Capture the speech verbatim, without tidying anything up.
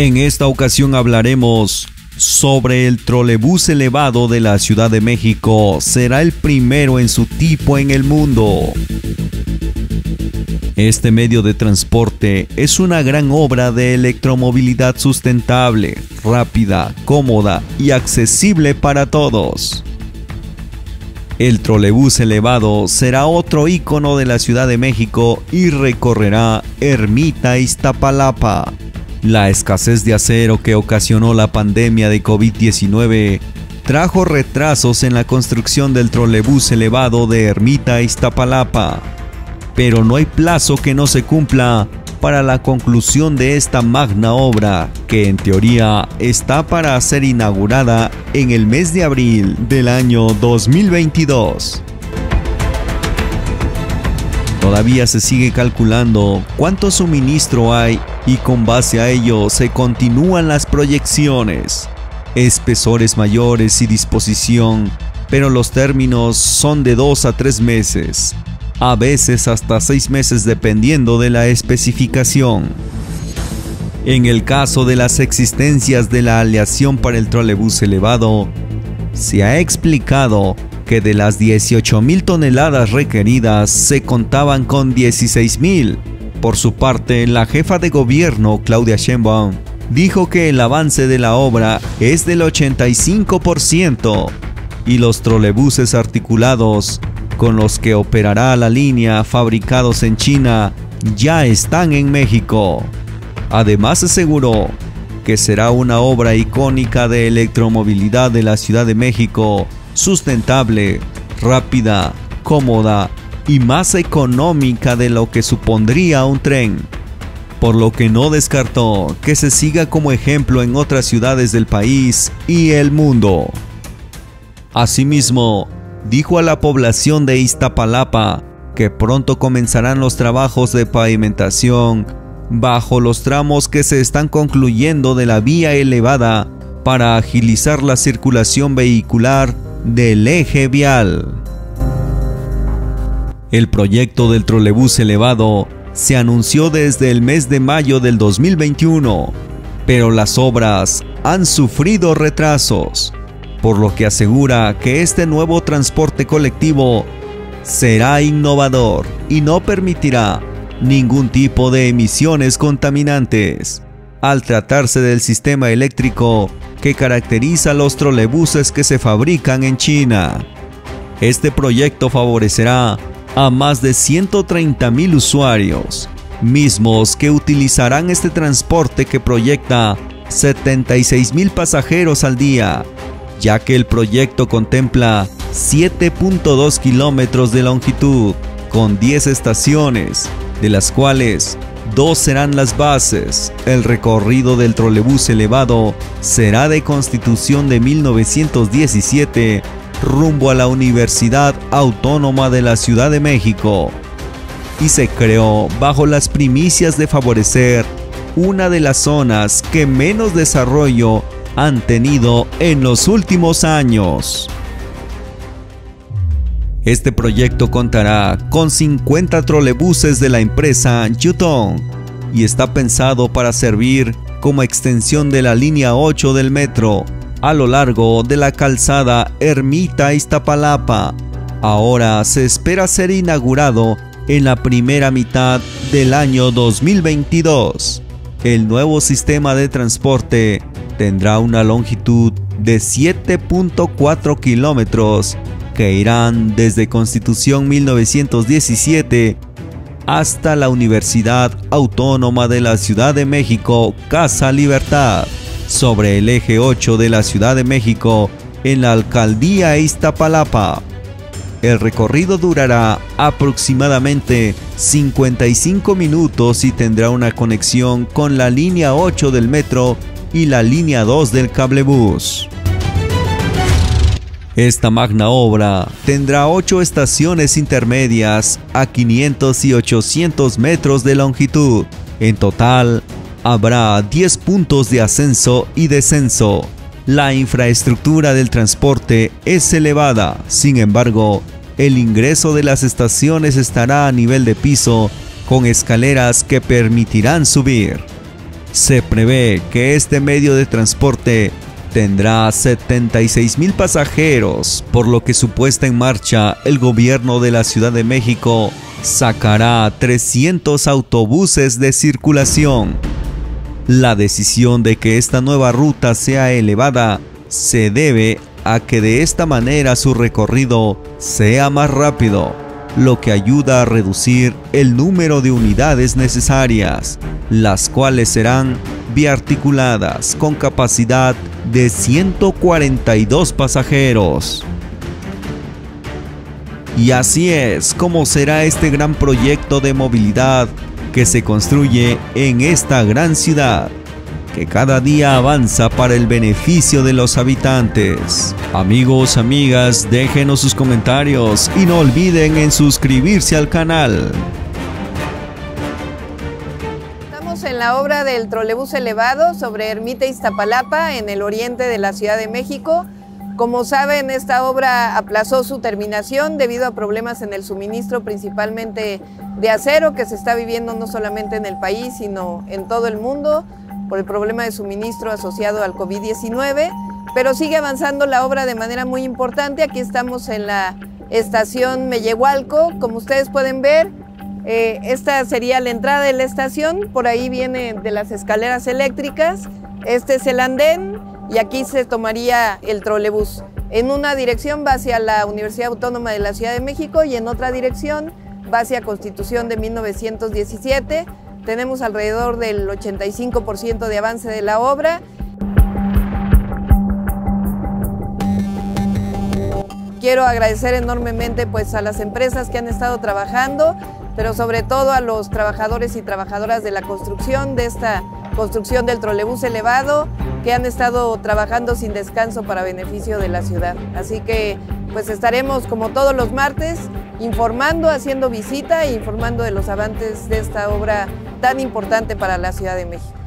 En esta ocasión hablaremos sobre el trolebús elevado de la Ciudad de México. Será el primero en su tipo en el mundo. Este medio de transporte es una gran obra de electromovilidad sustentable, rápida, cómoda y accesible para todos. El trolebús elevado será otro ícono de la Ciudad de México y recorrerá Ermita Iztapalapa. La escasez de acero que ocasionó la pandemia de COVID diecinueve trajo retrasos en la construcción del trolebús elevado de Ermita Iztapalapa, pero no hay plazo que no se cumpla para la conclusión de esta magna obra, que en teoría está para ser inaugurada en el mes de abril del año dos mil veintidós. Todavía se sigue calculando cuánto suministro hay y con base a ello se continúan las proyecciones, espesores mayores y disposición, pero los términos son de dos a tres meses, a veces hasta seis meses dependiendo de la especificación. En el caso de las existencias de la aleación para el trolebús elevado, se ha explicado que de las dieciocho mil toneladas requeridas se contaban con dieciséis mil. Por su parte, la jefa de gobierno, Claudia Sheinbaum, dijo que el avance de la obra es del ochenta y cinco por ciento y los trolebuses articulados con los que operará la línea, fabricados en China, ya están en México. Además aseguró que será una obra icónica de electromovilidad de la Ciudad de México, sustentable, rápida, cómoda y más económica de lo que supondría un tren, por lo que no descartó que se siga como ejemplo en otras ciudades del país y el mundo. Asimismo, dijo a la población de Iztapalapa que pronto comenzarán los trabajos de pavimentación bajo los tramos que se están concluyendo de la vía elevada para agilizar la circulación vehicular del eje vial. El proyecto del trolebús elevado se anunció desde el mes de mayo del dos mil veintiuno, pero las obras han sufrido retrasos, por lo que asegura que este nuevo transporte colectivo será innovador y no permitirá ningún tipo de emisiones contaminantes, al tratarse del sistema eléctrico que caracteriza los trolebuses que se fabrican en China. Este proyecto favorecerá a más de ciento treinta mil usuarios, mismos que utilizarán este transporte que proyecta setenta y seis mil pasajeros al día, ya que el proyecto contempla siete punto dos kilómetros de longitud, con diez estaciones, de las cuales dos serán las bases. El recorrido del trolebús elevado será de Constitución de mil novecientos diecisiete, rumbo a la Universidad Autónoma de la Ciudad de México, y se creó bajo las primicias de favorecer una de las zonas que menos desarrollo han tenido en los últimos años. Este proyecto contará con cincuenta trolebuses de la empresa Yutong y está pensado para servir como extensión de la línea ocho del metro a lo largo de la calzada Ermita Iztapalapa. Ahora se espera ser inaugurado en la primera mitad del año dos mil veintidós. El nuevo sistema de transporte tendrá una longitud de siete punto cuatro kilómetros que irán desde Constitución mil novecientos diecisiete hasta la Universidad Autónoma de la Ciudad de México, Casa Libertad, sobre el eje ocho de la Ciudad de México, en la alcaldía Iztapalapa. El recorrido durará aproximadamente cincuenta y cinco minutos y tendrá una conexión con la línea ocho del metro y la línea dos del cablebús. Esta magna obra tendrá ocho estaciones intermedias a quinientos y ochocientos metros de longitud. En total, habrá diez puntos de ascenso y descenso. La infraestructura del transporte es elevada, sin embargo, el ingreso de las estaciones estará a nivel de piso, con escaleras que permitirán subir. se prevé que este medio de transporte tendrá setenta y seis mil pasajeros, por lo que su puesta en marcha, el gobierno de la Ciudad de México sacará trescientos autobuses de circulación. La decisión de que esta nueva ruta sea elevada se debe a que de esta manera su recorrido sea más rápido, lo que ayuda a reducir el número de unidades necesarias, las cuales serán biarticuladas con capacidad de ciento cuarenta y dos pasajeros. Y así es como será este gran proyecto de movilidad que se construye en esta gran ciudad, que cada día avanza para el beneficio de los habitantes. Amigos, amigas, déjenos sus comentarios y no olviden en suscribirse al canal. Estamos en la obra del trolebús elevado sobre Ermita Iztapalapa, en el oriente de la Ciudad de México. Como saben, esta obra aplazó su terminación debido a problemas en el suministro, principalmente de acero, que se está viviendo no solamente en el país, sino en todo el mundo, por el problema de suministro asociado al COVID diecinueve, pero sigue avanzando la obra de manera muy importante. Aquí estamos en la estación Mellehualco. Como ustedes pueden ver, eh, esta sería la entrada de la estación, por ahí viene de las escaleras eléctricas, este es el andén, y aquí se tomaría el trolebús. En una dirección va hacia la Universidad Autónoma de la Ciudad de México y en otra dirección va hacia Constitución de mil novecientos diecisiete. Tenemos alrededor del ochenta y cinco por ciento de avance de la obra. Quiero agradecer enormemente pues, a las empresas que han estado trabajando, pero sobre todo a los trabajadores y trabajadoras de la construcción, de esta construcción del trolebús elevado, que han estado trabajando sin descanso para beneficio de la ciudad. Así que pues estaremos como todos los martes informando, haciendo visita e informando de los avances de esta obra tan importante para la Ciudad de México.